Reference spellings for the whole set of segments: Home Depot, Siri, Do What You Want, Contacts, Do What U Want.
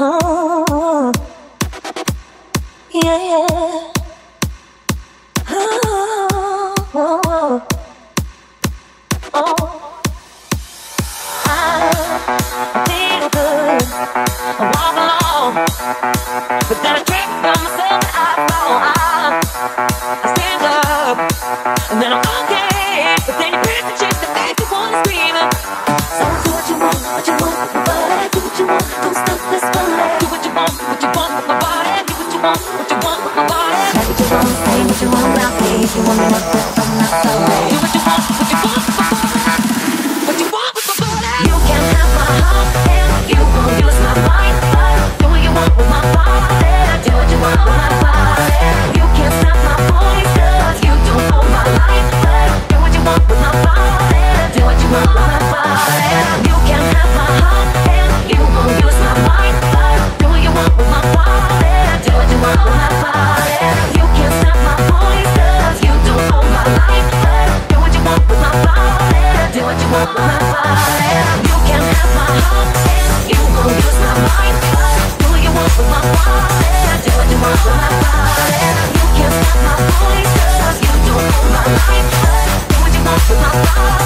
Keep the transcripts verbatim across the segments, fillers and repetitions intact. Oh, yeah, yeah. Oh, oh, oh, oh. I feel good, I walk along, but then I trick myself, I fall. I, I stand up, and then I'm okay, but then you grab the chick that makes you wanna scream. So do what you want, what you want, but do what you want, don't stop this bullet. Do what you want, what you want with my body. Do what you want, what you want with my body. Say what you want, say what you want around me. If you want me, I'm not sorry. Do what you want, what you want with my body. What you want with my body. You can have my heart and you won't use my mind, but do what you want with my body. Do what you want with my body. You can't stop my voice 'cause you don't hold my life, but do what you want with my body. Do what you want with my body. You can have my heart and you won't use my mind, but do what you want with my body. Do what you want with my body. You can't stop my voice 'cause you don't hold my life, but do what you want with my body. Do what you want with my body. You can have my heart and you won't use my mind, but do what you want with my body. Do what you want with my body. You can't stop my voice 'cause you don't hold my life, but do what you want with my body. Do what you want with my body.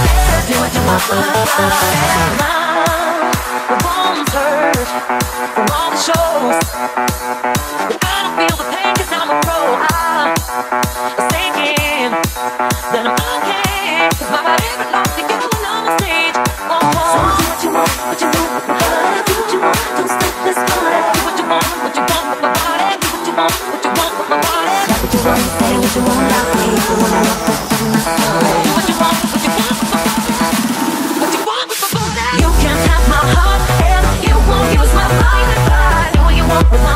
The bones hurt from all the shows, but I don't feel the pain 'cause I'm a pro. I'm thinking that I'm okay 'cause my body belongs to you and on the stage. Oh, oh. So do what you want, what you want with my body. Do what you want, don't stop this body. Do what you want, what you want with my body. Do what you want, what you want with my body. Say what you want, say what you want about me. Do what I want, but I'm not sorry. Do what you want, what you want with my body. What you want with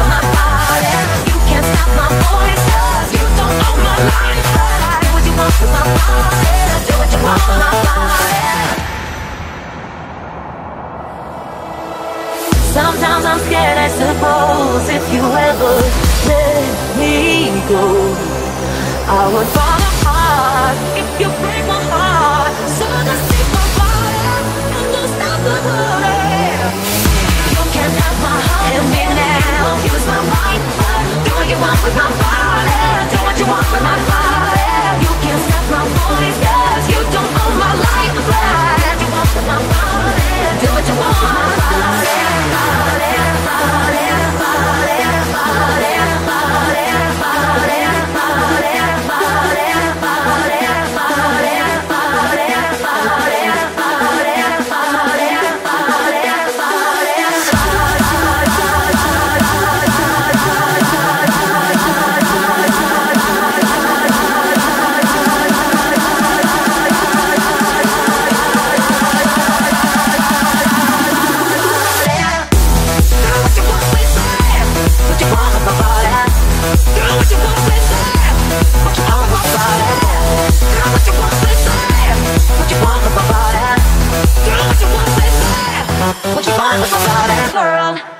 my body. You can have my heart. Sometimes I'm scared, I suppose. If you ever let me go, I would fall apart. If you break my heart, so just take my body and don't stop the hurting. You can't have my heart and me now. Use my mind, but do what you want with my body. Do what you want with my body. You can't stop my voice 'cause you don't own my life. Do what you want with my body. Do what you want with my body. What you want with my body, girl?